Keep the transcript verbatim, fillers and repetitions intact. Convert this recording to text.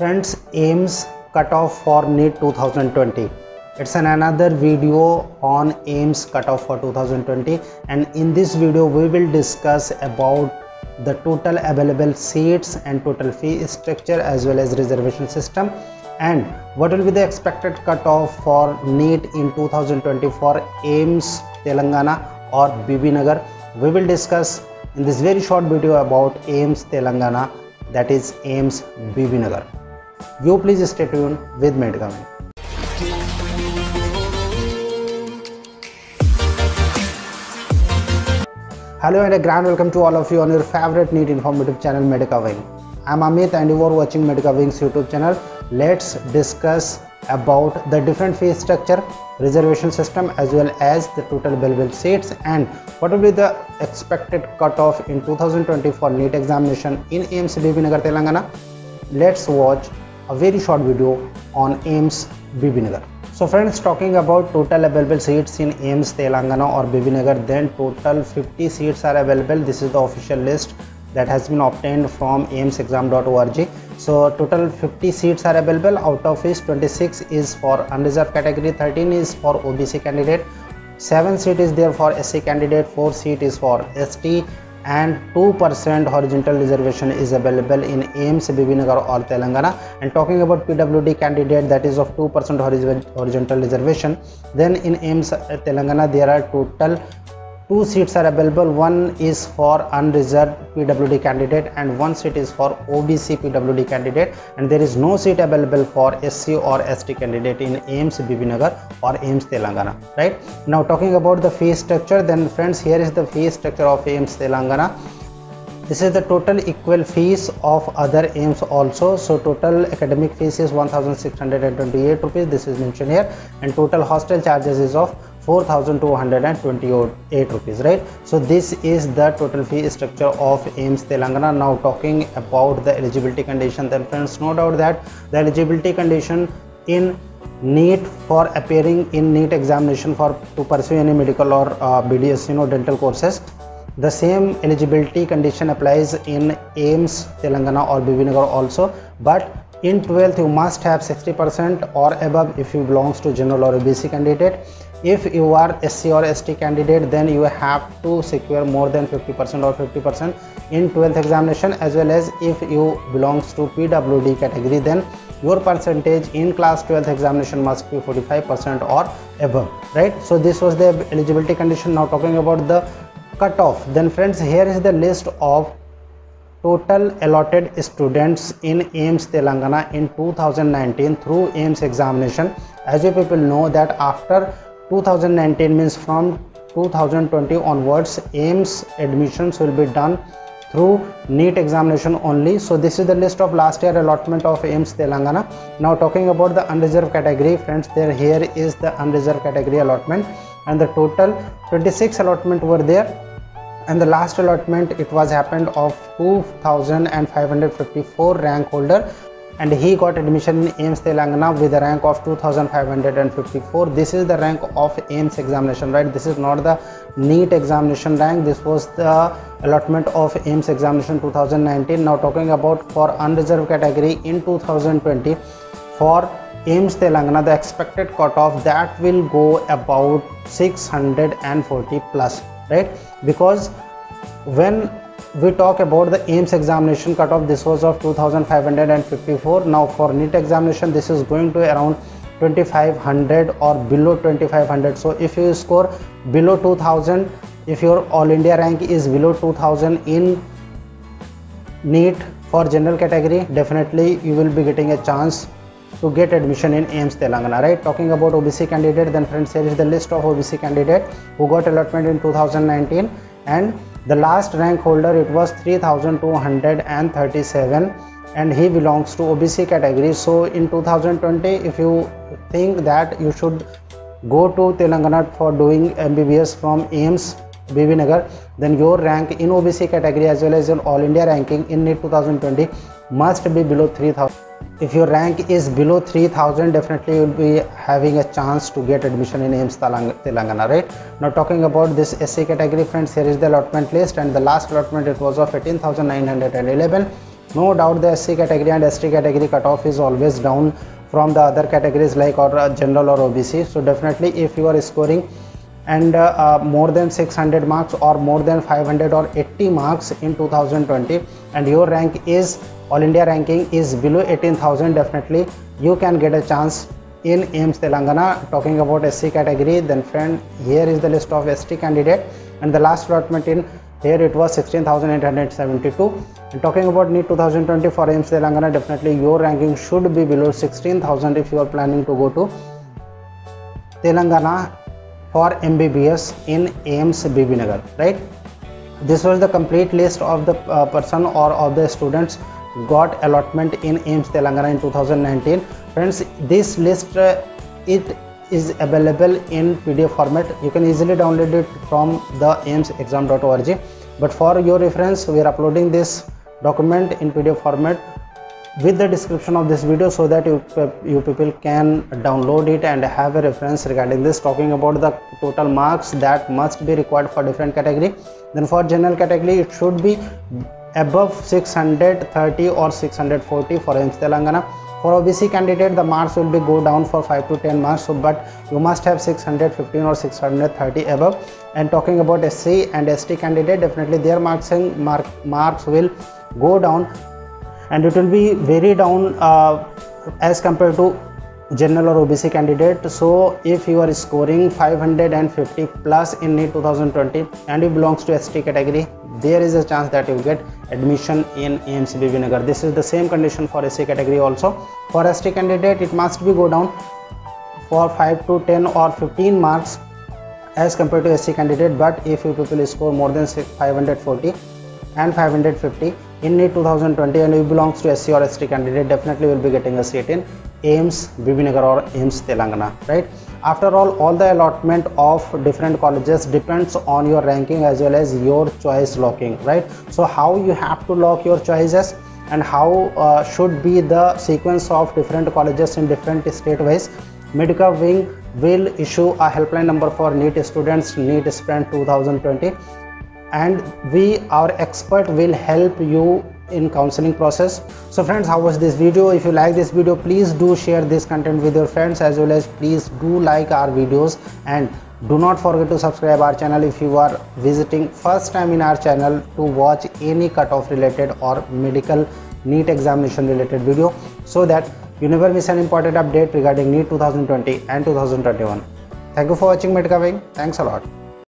Friends, AIIMS cutoff for NEET twenty twenty. It's an another video on AIIMS cutoff for twenty twenty, and in this video we will discuss about the total available seats and total fee structure as well as reservation system, and what will be the expected cutoff for NEET in two thousand twenty for AIIMS Telangana or Bibinagar. We will discuss in this very short video about AIIMS Telangana, that is AIIMS Bibinagar. You please stay tuned with MedicaWing. Hello and a grand welcome to all of you on your favorite NEET informative channel MedicaWing. I am Amit and you are watching MedicaWing's YouTube channel. Let's discuss about the different fee structure, reservation system as well as the total available seats, and what will be the expected cutoff in two thousand twenty for NEET examination in AIIMS Bibinagar, Telangana. Let's watch a very short video on AIIMS Bibinagar. So friends, talking about total available seats in AIIMS Telangana or Bibinagar, then total fifty seats are available. This is the official list that has been obtained from aims exam dot org. So total fifty seats are available, out of which twenty-six is for unreserved category, thirteen is for O B C candidate, seven seat is there for S C candidate, four seat is for S T, and two percent horizontal reservation is available in AIIMS Bibinagar or Telangana. And talking about P W D candidate, that is of two percent horizontal reservation, then in AIIMS Telangana there are total two seats are available. One is for unreserved P W D candidate and one seat is for O B C P W D candidate, and there is no seat available for S C or S T candidate in AIIMS Bibinagar or AIIMS Telangana. Right now, talking about the fee structure, then friends, here is the fee structure of AIIMS Telangana. This is the total equal fees of other AIIMS also. So total academic fees is one thousand six hundred twenty-eight rupees. This is mentioned here, and total hostel charges is of four thousand two hundred twenty-eight rupees, right? So this is the total fee structure of AIIMS Telangana. Now talking about the eligibility condition, then friends, no doubt that the eligibility condition in NEET for appearing in NEET examination for to pursue any medical or uh, B D S, you know, dental courses, the same eligibility condition applies in AIIMS Telangana or Bibinagar also, but in twelfth you must have sixty percent or above if you belongs to general or O B C candidate. If you are S C or S T candidate, then you have to secure more than fifty percent or fifty percent in twelfth examination, as well as if you belongs to P W D category, then your percentage in class twelfth examination must be forty-five percent or above, right? So this was the eligibility condition. Now talking about the cutoff, then friends, here is the list of total allotted students in AIIMS Telangana in two thousand nineteen through AIIMS examination. As you people know that after two thousand nineteen, means from two thousand twenty onwards, AIIMS admissions will be done through NEET examination only. So this is the list of last year allotment of AIIMS Telangana. Now talking about the unreserved category, friends, there here is the unreserved category allotment, and the total twenty-six allotment were there, and the last allotment it was happened of two thousand five hundred fifty-four rank holder, and he got admission in AIIMS Telangana with a rank of two thousand five hundred fifty-four. This is the rank of AIIMS examination, right? This is not the NEET examination rank. This was the allotment of AIIMS examination two thousand nineteen. Now talking about for unreserved category in two thousand twenty for AIIMS Telangana, the expected cutoff that will go about six hundred forty plus, right? Because when we talk about the AIIMS examination cutoff, this was of two thousand five hundred fifty-four. Now for NEET examination, this is going to around twenty-five hundred or below twenty-five hundred. So if you score below two thousand, if your all India rank is below two thousand in NEET for general category, definitely you will be getting a chance to get admission in AIIMS Telangana, right? Talking about O B C candidate, then friends, here is the list of O B C candidate who got allotment in two thousand nineteen, and the last rank holder it was three thousand two hundred thirty-seven, and he belongs to O B C category. So in two thousand twenty, if you think that you should go to Telangana for doing M B B S from AIIMS Bibinagar, then your rank in O B C category as well as your all India ranking in NEET two thousand twenty must be below three thousand. If your rank is below three thousand, definitely you will be having a chance to get admission in AIIMS Telangana, right? Now talking about this S C category, friends, here is the allotment list, and the last allotment it was of eighteen thousand nine hundred eleven, No doubt the S C category and S T category cutoff is always down from the other categories like or uh, general or O B C. So definitely if you are scoring and uh, uh, more than six hundred marks or more than five hundred or eighty marks in two thousand twenty and your rank is all India ranking is below eighteen thousand, definitely you can get a chance in AIIMS Telangana. Talking about S C category, then friend, here is the list of S T candidate and the last allotment in here it was sixteen thousand eight hundred seventy-two. And talking about NEET two thousand twenty for AIIMS Telangana, definitely your ranking should be below sixteen thousand if you are planning to go to Telangana for M B B S in AIIMS Bibinagar, right? This was the complete list of the uh, person or of the students got allotment in AIIMS Telangana in two thousand nineteen. Friends, this list uh, it is available in P D F format. You can easily download it from the aims exam dot org, but for your reference we are uploading this document in P D F format with the description of this video so that you, you people can download it and have a reference regarding this. Talking about the total marks that must be required for different category, then for general category it should be above six hundred thirty or six hundred forty for AIIMS Telangana. For O B C candidate the marks will be go down for five to ten marks, so but you must have six hundred fifteen or six hundred thirty above. And talking about S C and S T candidate, definitely their marks and mark, marks will go down and it will be very down uh, as compared to general or O B C candidate. So if you are scoring five hundred fifty plus in NEET two thousand twenty and you belongs to S T category, there is a chance that you get admission in AIIMS Bibinagar. This is the same condition for S C category also. For S T candidate it must be go down for five to ten or fifteen marks as compared to S C candidate, but if you people score more than five hundred forty and five hundred fifty in NEET two thousand twenty and you belongs to S C or S T candidate, definitely will be getting a seat in AIIMS Bibinagar or AIIMS Telangana, right? After all, all the allotment of different colleges depends on your ranking as well as your choice locking, right? So how you have to lock your choices and how uh, should be the sequence of different colleges in different state wise. MedicaWing will issue a helpline number for NEET students, NEET Sprint two thousand twenty, and we, our expert, will help you in counseling process. So friends, how was this video? If you like this video, please do share this content with your friends as well as please do like our videos and do not forget to subscribe our channel if you are visiting first time in our channel to watch any cutoff related or medical NEET examination related video, so that you never miss an important update regarding NEET two thousand twenty and two thousand twenty-one. Thank you for watching MedicaWing. Thanks a lot.